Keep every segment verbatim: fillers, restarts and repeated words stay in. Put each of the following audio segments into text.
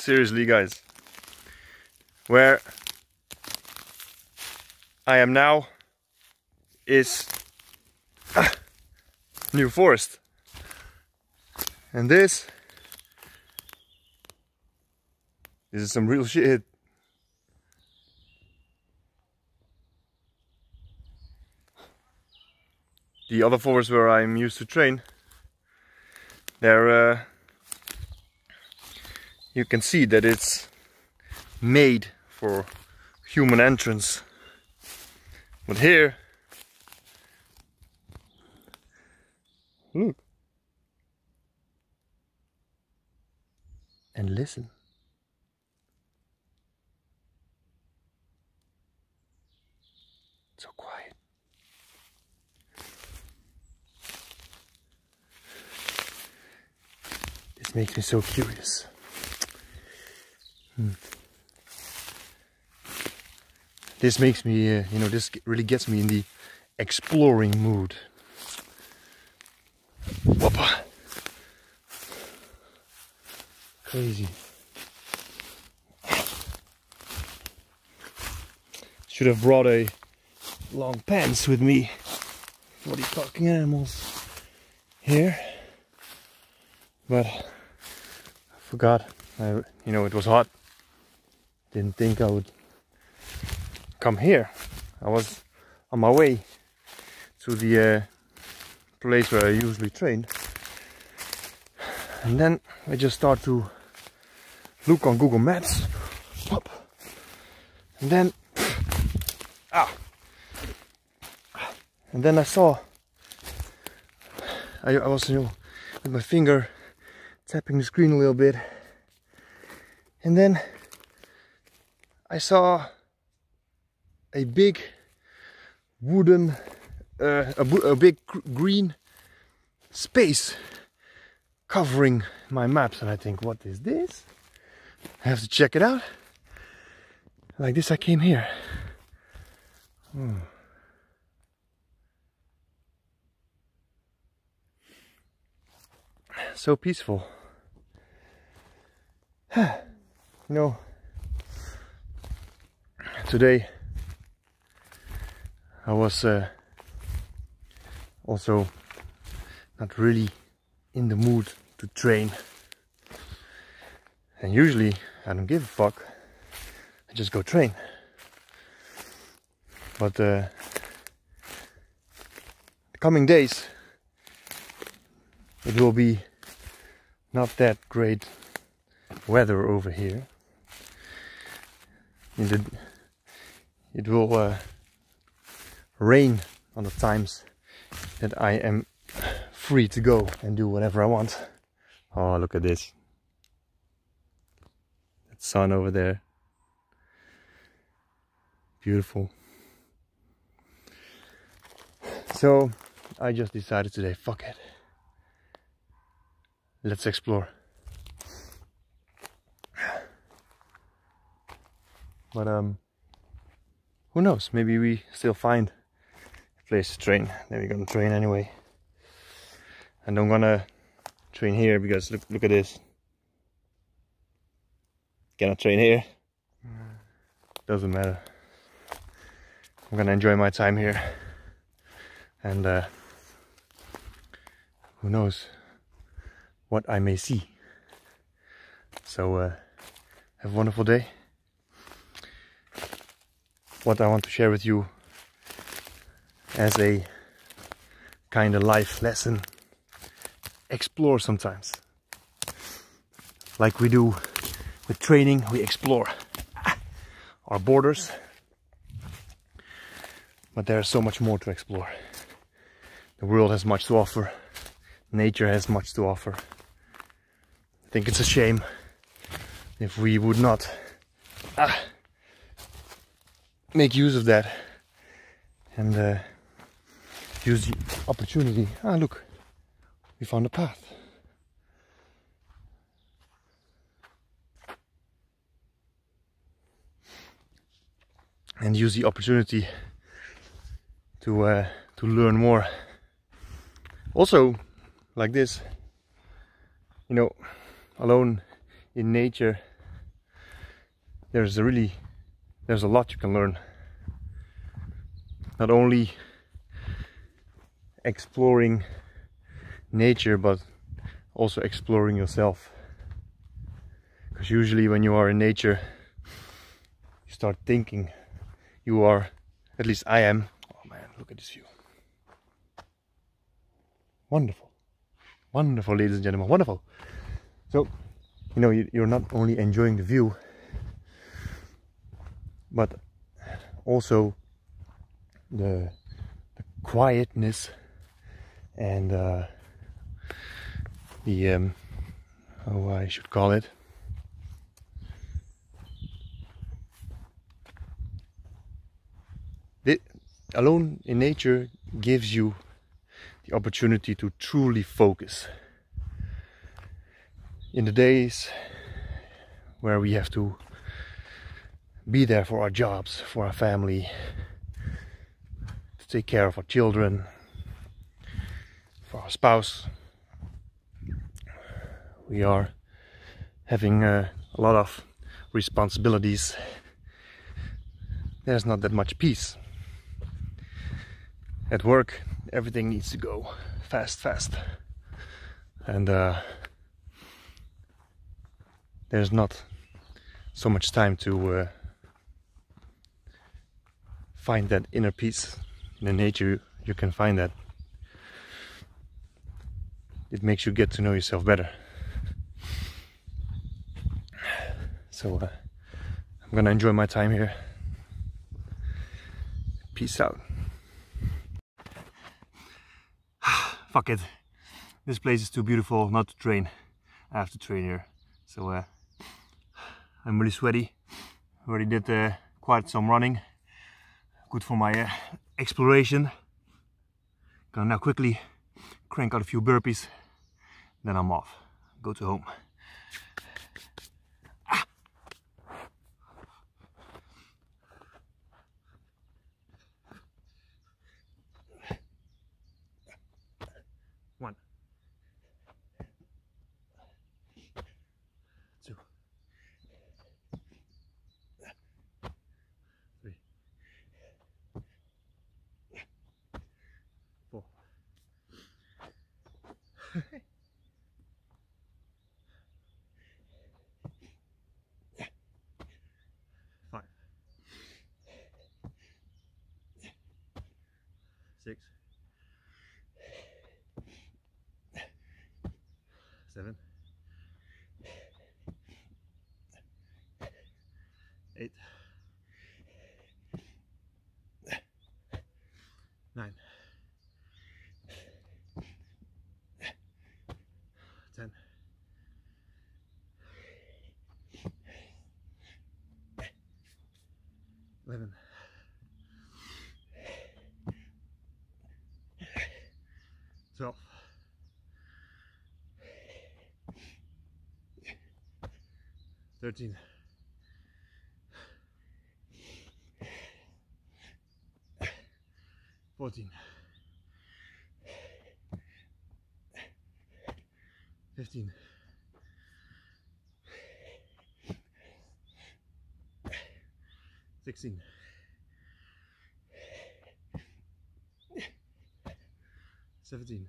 seriously guys, where I am now is ah, New Forest, and this this is some real shit. The other forest where I'm used to train, there uh, you can see that it's made for human entrance, but here, look and listen. So quiet. This makes me so curious. Hmm. This makes me, uh, you know, this really gets me in the exploring mood. Whoppa. Crazy. Should have brought a long pants with me for the fucking animals here, but I forgot. I, you know, it was hot. Didn't think I would come here. I was on my way to the uh, place where I usually train, and then I just start to look on Google Maps, and then ah, and then I saw I, I was, you know, with my finger tapping the screen a little bit, and then I saw a big wooden uh, a, a big green space covering my maps, and I think, what is this? I have to check it out. Like this I came here. Hmm. So peaceful. You know, today I was uh, also not really in the mood to train, and usually I don't give a fuck, I just go train, but uh, the coming days it will be not that great weather over here. In the, it will uh, rain on the times that I am free to go and do whatever I want. Oh, look at this. That sun over there. Beautiful. So I just decided today, fuck it. Let's explore. But um, who knows? Maybe we still find a place to train. Then we're gonna train anyway. And I'm gonna train here because look, look at this. Can I train here? Doesn't matter. I'm gonna enjoy my time here. And uh, who knows what I may see. So uh, have a wonderful day. What I want to share with you as a kind of life lesson: explore sometimes. Like we do with training, we explore our borders, but there is so much more to explore. The world has much to offer. Nature has much to offer. I think it's a shame if we would not ah, make use of that and uh, use the opportunity. Ah, look, we found a path. And use the opportunity to uh, to learn more. Also, like this, you know, alone in nature, there's a really there's a lot you can learn. Not only exploring nature, but also exploring yourself. Because usually when you are in nature, you start thinking. You are, at least I am. Oh man, look at this view. Wonderful. Wonderful, ladies and gentlemen, wonderful. So, you know, you're not only enjoying the view, but also the, the quietness and uh, the, um, how I should call it, it alone in nature gives you the opportunity to truly focus. In the days where we have to be there for our jobs, for our family, to take care of our children, for our spouse, we are having uh, a lot of responsibilities. There's not that much peace. At work, everything needs to go fast, fast, and uh, there's not so much time to uh, find that inner peace. In the nature, you can find that. It makes you get to know yourself better. So uh, I'm gonna enjoy my time here. Peace out. Fuck it. This place is too beautiful not to train. I have to train here. So uh, I'm really sweaty. Already did uh, quite some running. Good for my uh, exploration. Gonna now quickly crank out a few burpees. Then I'm off. Go to home. Ah. Six, seven, eight, nine, ten, eleven. twelve, thirteen, fourteen, fifteen, sixteen, seventeen,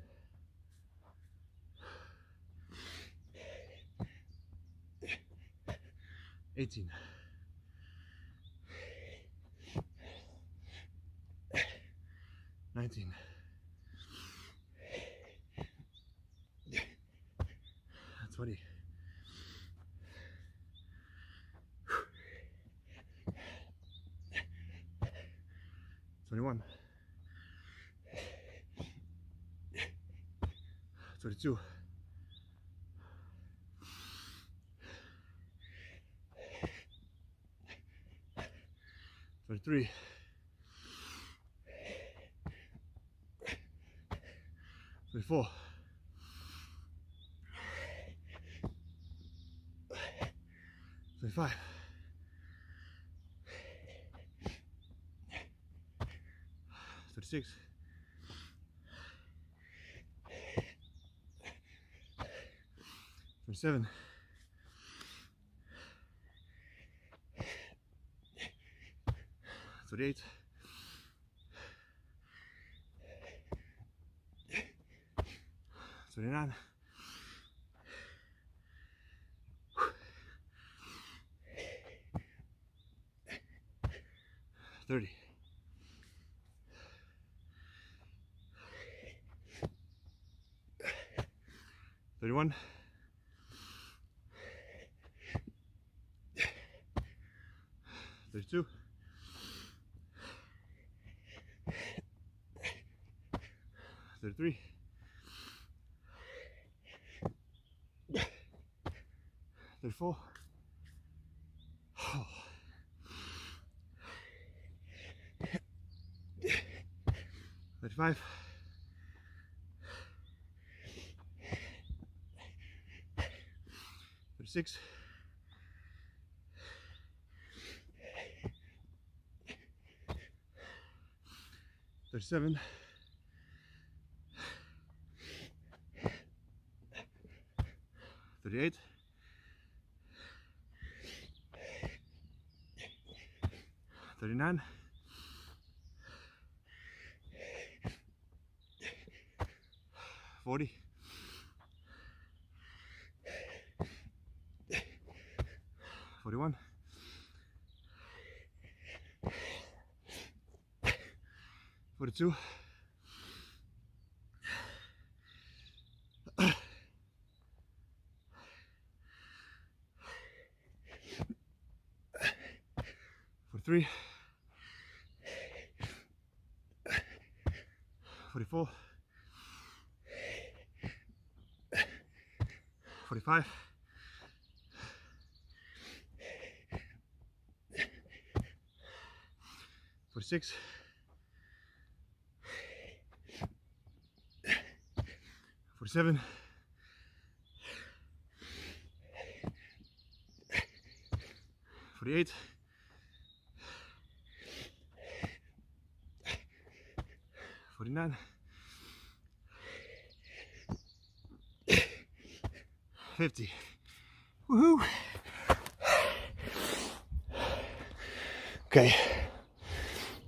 eighteen, nineteen, twenty, twenty-one. thirty-two, thirty-three, thirty-four, thirty-five, thirty-six, seven. to date. twenty-nine. thirty. thirty-one. thirty-two. thirty-three. thirty-four. Oh. thirty-five. thirty-six. thirty-seven. thirty-eight. thirty-nine. forty. forty-one. forty-two. forty-three. forty-four. forty-five. forty-six. forty-seven. forty-eight. forty-nine. fifty. Woohoo! Okay,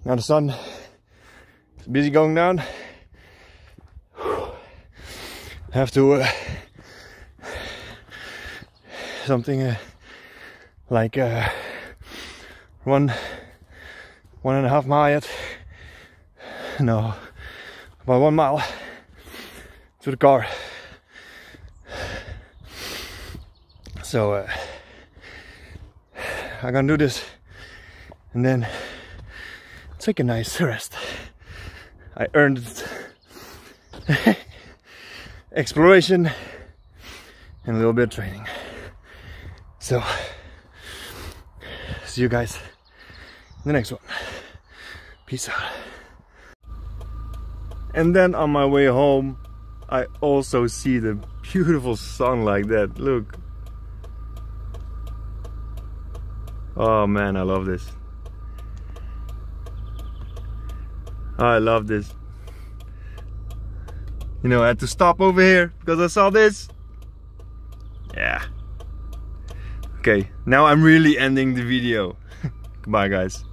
now the sun is busy going down. Have to uh, something uh, like uh, one one and a half mile yet. No, about one mile to the car. So uh, I'm gonna do this and then take a nice rest. I earned it. Exploration and a little bit of training. So see you guys in the next one. Peace out. And then on my way home, I also see the beautiful sun like that. Look. Oh man, I love this. I love this. You know, I had to stop over here because I saw this. Yeah. Okay, now I'm really ending the video. Goodbye, guys.